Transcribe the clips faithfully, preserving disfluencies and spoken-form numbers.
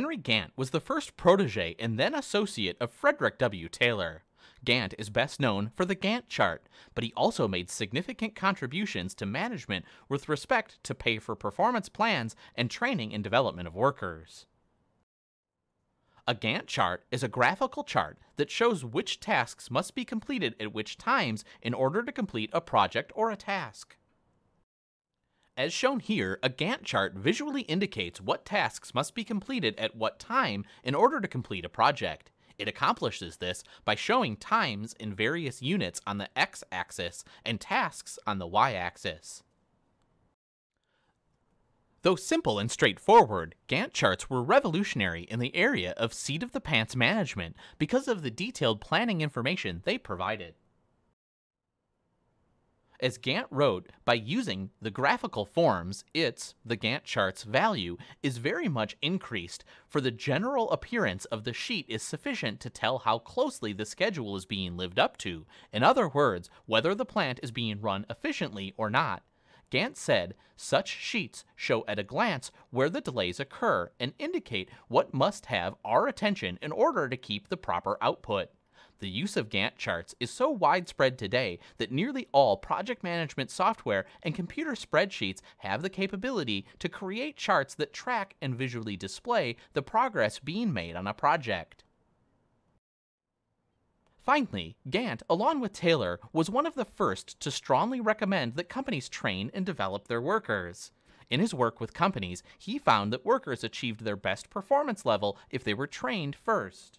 Henry Gantt was the first protege and then associate of Frederick W. Taylor. Gantt is best known for the Gantt chart, but he also made significant contributions to management with respect to pay for performance plans and training and development of workers. A Gantt chart is a graphical chart that shows which tasks must be completed at which times in order to complete a project or a task. As shown here, a Gantt chart visually indicates what tasks must be completed at what time in order to complete a project. It accomplishes this by showing times in various units on the x-axis and tasks on the y-axis. Though simple and straightforward, Gantt charts were revolutionary in the area of seat-of-the-pants management because of the detailed planning information they provided. As Gantt wrote, by using the graphical forms, its, the Gantt chart's, value is very much increased, for the general appearance of the sheet is sufficient to tell how closely the schedule is being lived up to, in other words, whether the plant is being run efficiently or not. Gantt said, such sheets show at a glance where the delays occur and indicate what must have our attention in order to keep the proper output. The use of Gantt charts is so widespread today that nearly all project management software and computer spreadsheets have the capability to create charts that track and visually display the progress being made on a project. Finally, Gantt, along with Taylor, was one of the first to strongly recommend that companies train and develop their workers. In his work with companies, he found that workers achieved their best performance level if they were trained first.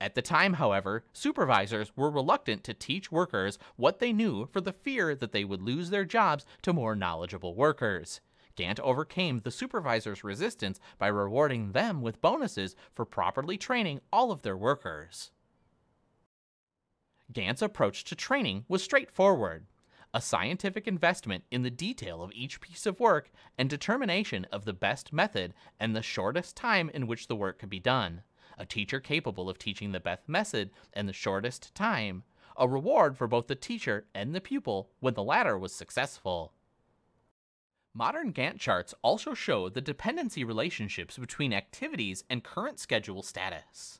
At the time, however, supervisors were reluctant to teach workers what they knew for the fear that they would lose their jobs to more knowledgeable workers. Gantt overcame the supervisors' resistance by rewarding them with bonuses for properly training all of their workers. Gantt's approach to training was straightforward: a scientific investment in the detail of each piece of work and determination of the best method and the shortest time in which the work could be done. A teacher capable of teaching the best method and the shortest time, a reward for both the teacher and the pupil when the latter was successful. Modern Gantt charts also show the dependency relationships between activities and current schedule status.